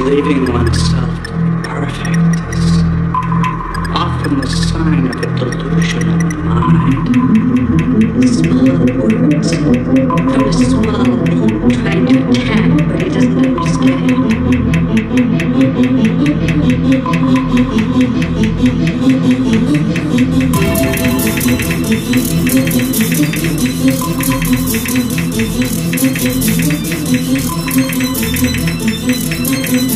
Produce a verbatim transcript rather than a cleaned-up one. believing oneself to be perfect is often the sign of a delusional mind. Small words from a small boy trying to attack what he doesn't understand. Thank you.